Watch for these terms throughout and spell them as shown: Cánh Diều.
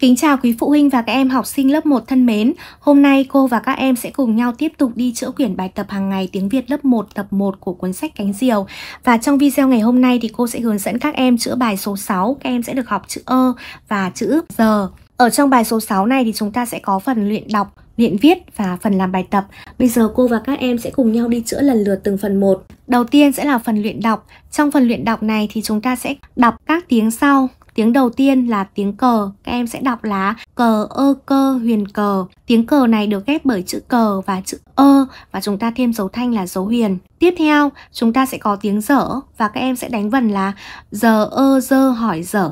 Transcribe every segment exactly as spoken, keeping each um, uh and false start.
Kính chào quý phụ huynh và các em học sinh lớp một thân mến. Hôm nay cô và các em sẽ cùng nhau tiếp tục đi chữa quyển bài tập hàng ngày tiếng Việt lớp một tập một của cuốn sách Cánh Diều. Và trong video ngày hôm nay thì cô sẽ hướng dẫn các em chữa bài số sáu. Các em sẽ được học chữ ơ và chữ giờ. Ở trong bài số sáu này thì chúng ta sẽ có phần luyện đọc, luyện viết và phần làm bài tập. Bây giờ cô và các em sẽ cùng nhau đi chữa lần lượt từng phần một. Đầu tiên sẽ là phần luyện đọc. Trong phần luyện đọc này thì chúng ta sẽ đọc các tiếng sau. Tiếng đầu tiên là tiếng cờ, các em sẽ đọc là cờ ơ cơ huyền cờ. Tiếng cờ này được ghép bởi chữ cờ và chữ ơ và chúng ta thêm dấu thanh là dấu huyền. Tiếp theo chúng ta sẽ có tiếng dở và các em sẽ đánh vần là giờ ơ dơ hỏi dở.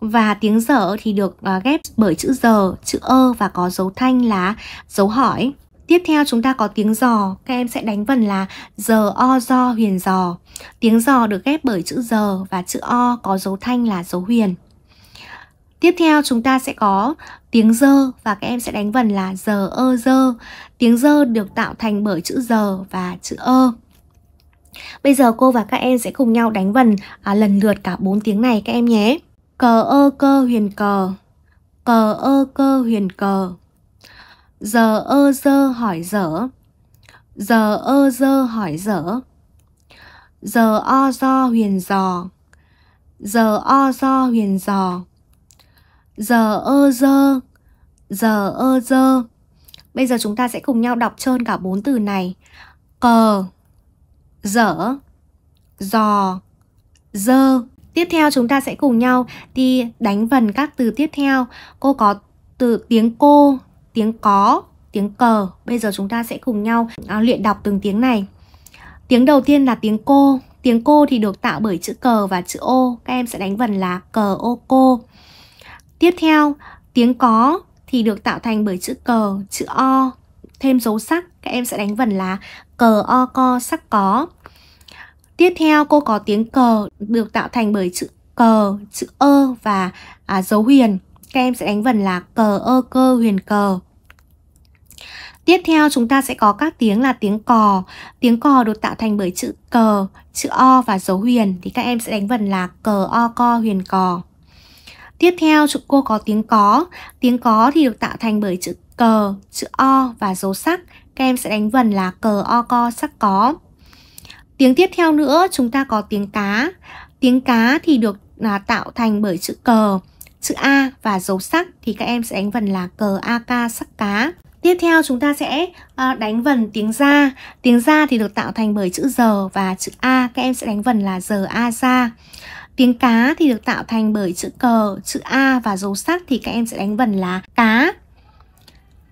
Và tiếng dở thì được ghép bởi chữ giờ, chữ ơ và có dấu thanh là dấu hỏi. Tiếp theo chúng ta có tiếng dò, các em sẽ đánh vần là giờ o do huyền dò. Tiếng dò được ghép bởi chữ giờ và chữ o có dấu thanh là dấu huyền. Tiếp theo chúng ta sẽ có tiếng dơ và các em sẽ đánh vần là giờ ơ dơ. Tiếng dơ được tạo thành bởi chữ giờ và chữ ơ. Bây giờ cô và các em sẽ cùng nhau đánh vần à, lần lượt cả bốn tiếng này các em nhé. Cờ ơ cơ huyền cờ. Cờ ơ cơ huyền cờ. Giờ ơ dơ hỏi dở. Giờ ơ dơ hỏi dở. Giờ o do huyền dò. Giờ o do huyền dò. Giờ ơ dơ. Giờ ơ dơ. Bây giờ chúng ta sẽ cùng nhau đọc trơn cả bốn từ này. Cờ, dở, dò, dơ. Tiếp theo chúng ta sẽ cùng nhau đi đánh vần các từ tiếp theo. Cô có từ tiếng cô, tiếng có, tiếng cờ. Bây giờ chúng ta sẽ cùng nhau à, luyện đọc từng tiếng này. Tiếng đầu tiên là tiếng cô. Tiếng cô thì được tạo bởi chữ cờ và chữ ô. Các em sẽ đánh vần là cờ ô cô. Tiếp theo, tiếng có thì được tạo thành bởi chữ cờ, chữ o, thêm dấu sắc. Các em sẽ đánh vần là cờ o co sắc có. Tiếp theo, cô có tiếng cờ được tạo thành bởi chữ cờ, chữ ơ và à, dấu huyền. Các em sẽ đánh vần là cờ ơ cơ huyền cờ. Tiếp theo chúng ta sẽ có các tiếng là tiếng cò. Tiếng cò được tạo thành bởi chữ cờ, chữ o và dấu huyền. Thì các em sẽ đánh vần là cờ o co huyền cò. Tiếp theo chúng cô có tiếng có. Tiếng có thì được tạo thành bởi chữ cờ, chữ o và dấu sắc. Các em sẽ đánh vần là cờ o co sắc có. Tiếng tiếp theo nữa chúng ta có tiếng cá. Tiếng cá thì được là tạo thành bởi chữ cờ, chữ a và dấu sắc. Thì các em sẽ đánh vần là cờ a ca sắc cá. Tiếp theo chúng ta sẽ đánh vần tiếng ra. Tiếng ra thì được tạo thành bởi chữ giờ và chữ a. Các em sẽ đánh vần là giờ a ra. Tiếng cá thì được tạo thành bởi chữ cờ, chữ a và dấu sắc. Thì các em sẽ đánh vần là cá,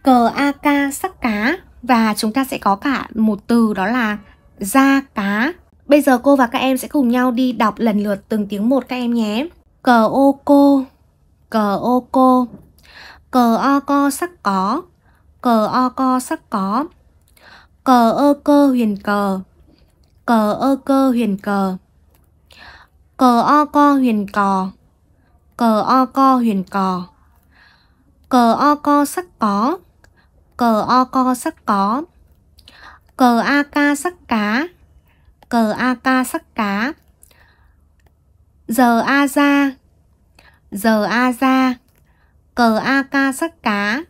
cờ a ca sắc cá. Và chúng ta sẽ có cả một từ đó là ra cá. Bây giờ cô và các em sẽ cùng nhau đi đọc lần lượt từng tiếng một các em nhé. Cờ ô cô. Cờ ô cô. Cờ o co sắc có. Cờ o co sắc có. Cờ ơ cơ huyền cờ. Cờ ơ cơ huyền cờ. Cờ o co huyền cò. Cờ o co huyền cò. Cờ o co sắc có. Cờ o co sắc có. Cờ a ca sắc cá. Cờ a ca sắc cá. Giờ a ra. Giờ a ra. Cờ a ca sắc cá.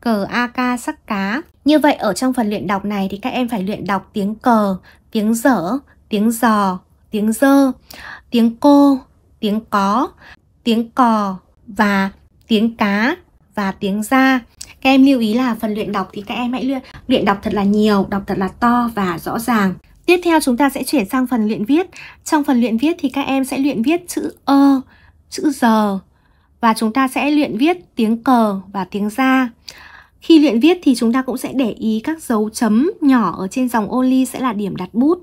Cờ a ca sắc cá. Như vậy ở trong phần luyện đọc này thì các em phải luyện đọc tiếng cờ, tiếng dở, tiếng dò, tiếng dơ, tiếng cô, tiếng có, tiếng cò và tiếng cá và tiếng ra. Các em lưu ý là phần luyện đọc thì các em hãy luyện, luyện đọc thật là nhiều, đọc thật là to và rõ ràng. Tiếp theo chúng ta sẽ chuyển sang phần luyện viết. Trong phần luyện viết thì các em sẽ luyện viết chữ ơ, chữ giờ và chúng ta sẽ luyện viết tiếng cờ và tiếng ra. Khi luyện viết thì chúng ta cũng sẽ để ý các dấu chấm nhỏ ở trên dòng ô ly sẽ là điểm đặt bút.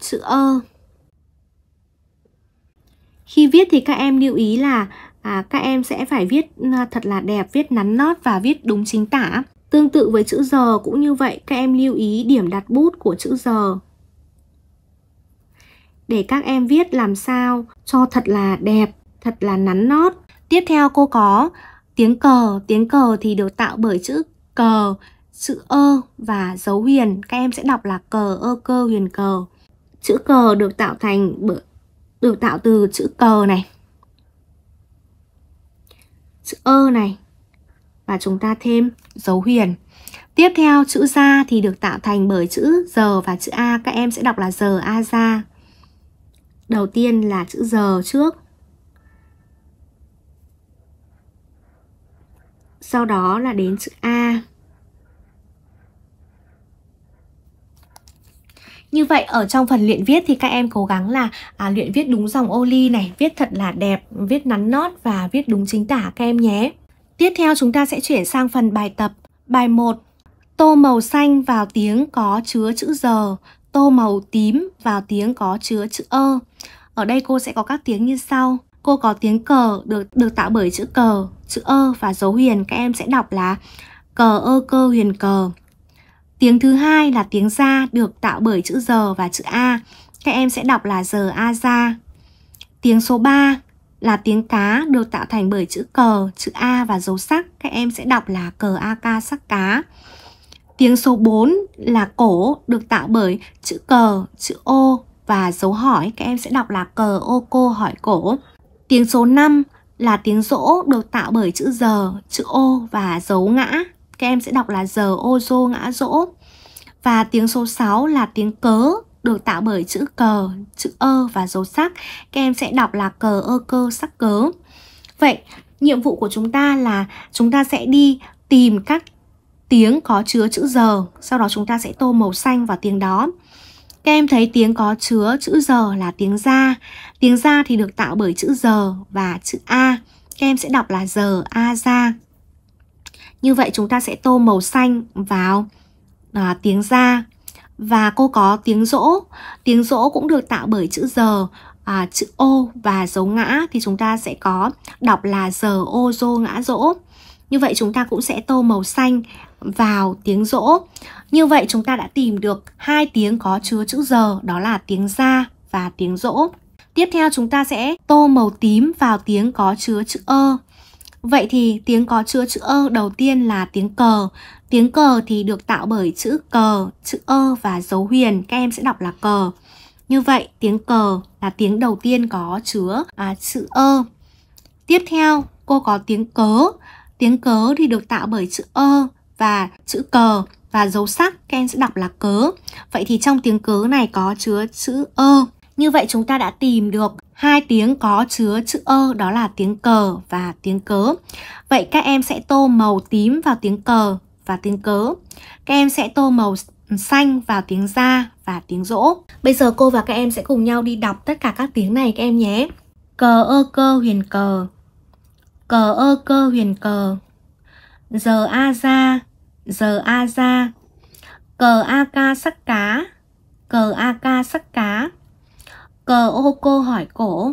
Chữ ơ. Khi viết thì các em lưu ý là à, các em sẽ phải viết thật là đẹp, viết nắn nót và viết đúng chính tả. Tương tự với chữ giờ cũng như vậy, các em lưu ý điểm đặt bút của chữ giờ để các em viết làm sao cho thật là đẹp, thật là nắn nót. Tiếp theo cô có tiếng cờ. Tiếng cờ thì được tạo bởi chữ cờ, chữ ơ và dấu huyền. Các em sẽ đọc là cờ ơ cơ huyền cờ. Chữ cờ được tạo thành bởi được tạo từ chữ cờ này, chữ ơ này, và chúng ta thêm dấu huyền. Tiếp theo chữ ra thì được tạo thành bởi chữ giờ và chữ a. Các em sẽ đọc là giờ a ra. Đầu tiên là chữ giờ trước, sau đó là đến chữ a. Như vậy ở trong phần luyện viết thì các em cố gắng là à, luyện viết đúng dòng ô ly này, viết thật là đẹp, viết nắn nót và viết đúng chính tả các em nhé. Tiếp theo chúng ta sẽ chuyển sang phần bài tập. Bài một. Tô màu xanh vào tiếng có chứa chữ giờ, tô màu tím vào tiếng có chứa chữ ơ. Ở đây cô sẽ có các tiếng như sau. Cô có tiếng cờ được được tạo bởi chữ cờ, chữ ơ và dấu huyền. Các em sẽ đọc là cờ ơ cơ huyền cờ. Tiếng thứ hai là tiếng ra được tạo bởi chữ giờ và chữ a. Các em sẽ đọc là giờ a ra. Tiếng số ba là tiếng cá được tạo thành bởi chữ cờ, chữ a và dấu sắc. Các em sẽ đọc là cờ a ca sắc cá. Tiếng số bốn là cổ được tạo bởi chữ cờ, chữ ô và dấu hỏi. Các em sẽ đọc là cờ ô cô hỏi cổ. Tiếng số năm là tiếng rỗ được tạo bởi chữ giờ, chữ ô và dấu ngã. Các em sẽ đọc là giờ ô dô ngã dỗ. Và tiếng số sáu là tiếng cớ được tạo bởi chữ cờ, chữ ơ và dấu sắc. Các em sẽ đọc là cờ ơ cơ sắc cớ. Vậy nhiệm vụ của chúng ta là chúng ta sẽ đi tìm các tiếng có chứa chữ giờ, sau đó chúng ta sẽ tô màu xanh vào tiếng đó. Các em thấy tiếng có chứa chữ giờ là tiếng ra. Tiếng ra thì được tạo bởi chữ giờ và chữ a. Các em sẽ đọc là giờ a ra. Như vậy chúng ta sẽ tô màu xanh vào à, tiếng ra. Và cô có tiếng rỗ. Tiếng rỗ cũng được tạo bởi chữ giờ, à, chữ ô và dấu ngã. Thì chúng ta sẽ có đọc là giờ ô dô ngã rỗ. Như vậy chúng ta cũng sẽ tô màu xanh vào tiếng rỗ. Như vậy chúng ta đã tìm được hai tiếng có chứa chữ giờ, đó là tiếng ra và tiếng rỗ. Tiếp theo chúng ta sẽ tô màu tím vào tiếng có chứa chữ ơ. Vậy thì tiếng có chứa chữ ơ đầu tiên là tiếng cờ. Tiếng cờ thì được tạo bởi chữ cờ, chữ ơ và dấu huyền. Các em sẽ đọc là cờ. Như vậy tiếng cờ là tiếng đầu tiên có chứa à, chữ ơ. Tiếp theo cô có tiếng cớ. Tiếng cớ thì được tạo bởi chữ ơ và chữ cờ và dấu sắc. Các em sẽ đọc là cớ. Vậy thì trong tiếng cớ này có chứa chữ ơ. Như vậy chúng ta đã tìm được hai tiếng có chứa chữ ơ, đó là tiếng cờ và tiếng cớ. Vậy các em sẽ tô màu tím vào tiếng cờ và tiếng cớ. Các em sẽ tô màu xanh vào tiếng ra và tiếng rỗ. Bây giờ cô và các em sẽ cùng nhau đi đọc tất cả các tiếng này các em nhé. Cờ ơ cơ huyền cờ, cờ ơ cơ huyền cờ, giờ a ra, giờ a ra, cờ a ca sắc cá, cờ a ca sắc cá, cờ ô cô hỏi cổ,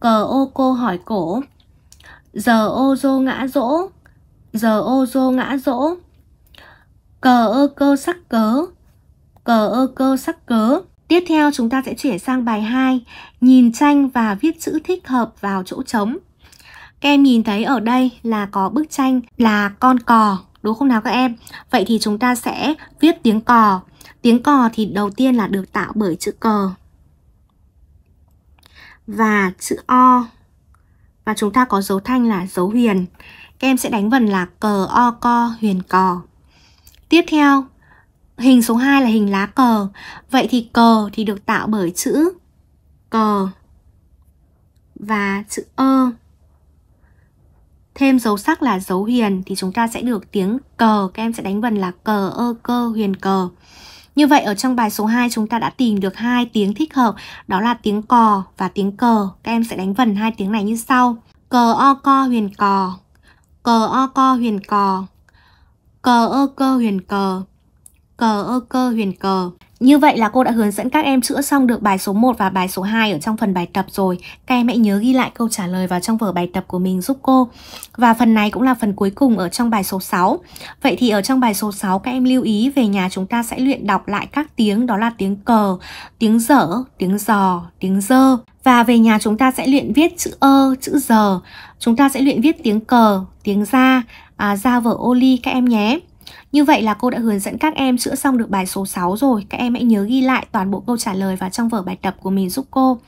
cờ ô cô hỏi cổ, giờ ô dô ngã dỗ, giờ ô dô ngã dỗ, cờ ơ cơ sắc cớ, cờ ơ cơ sắc cớ. Tiếp theo chúng ta sẽ chuyển sang bài hai, nhìn tranh và viết chữ thích hợp vào chỗ trống. Các em nhìn thấy ở đây là có bức tranh là con cò, đúng không nào các em? Vậy thì chúng ta sẽ viết tiếng cò. Tiếng cò thì đầu tiên là được tạo bởi chữ cờ và chữ o. Và chúng ta có dấu thanh là dấu huyền. Các em sẽ đánh vần là cờ o co huyền cò. Tiếp theo, hình số hai là hình lá cờ. Vậy thì cờ thì được tạo bởi chữ cờ và chữ ơ. Thêm dấu sắc là dấu huyền thì chúng ta sẽ được tiếng cờ. Các em sẽ đánh vần là cờ ơ cơ huyền cờ. Như vậy ở trong bài số hai chúng ta đã tìm được hai tiếng thích hợp, đó là tiếng cò và tiếng cờ. Các em sẽ đánh vần hai tiếng này như sau. Cờ o co huyền cò, cờ o co huyền cò, cờ ơ cơ huyền cờ, cờ ơ cơ huyền cờ. Như vậy là cô đã hướng dẫn các em chữa xong được bài số một và bài số hai ở trong phần bài tập rồi. Các em hãy nhớ ghi lại câu trả lời vào trong vở bài tập của mình giúp cô. Và phần này cũng là phần cuối cùng ở trong bài số sáu. Vậy thì ở trong bài số sáu các em lưu ý về nhà chúng ta sẽ luyện đọc lại các tiếng, đó là tiếng cờ, tiếng dở, tiếng giò, tiếng dơ. Và về nhà chúng ta sẽ luyện viết chữ ơ, chữ giờ. Chúng ta sẽ luyện viết tiếng cờ, tiếng ra, à, ra vở ô ly các em nhé. Như vậy là cô đã hướng dẫn các em chữa xong được bài số sáu rồi. Các em hãy nhớ ghi lại toàn bộ câu trả lời vào trong vở bài tập của mình giúp cô.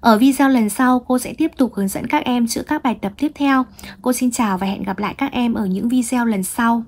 Ở video lần sau, cô sẽ tiếp tục hướng dẫn các em chữa các bài tập tiếp theo. Cô xin chào và hẹn gặp lại các em ở những video lần sau.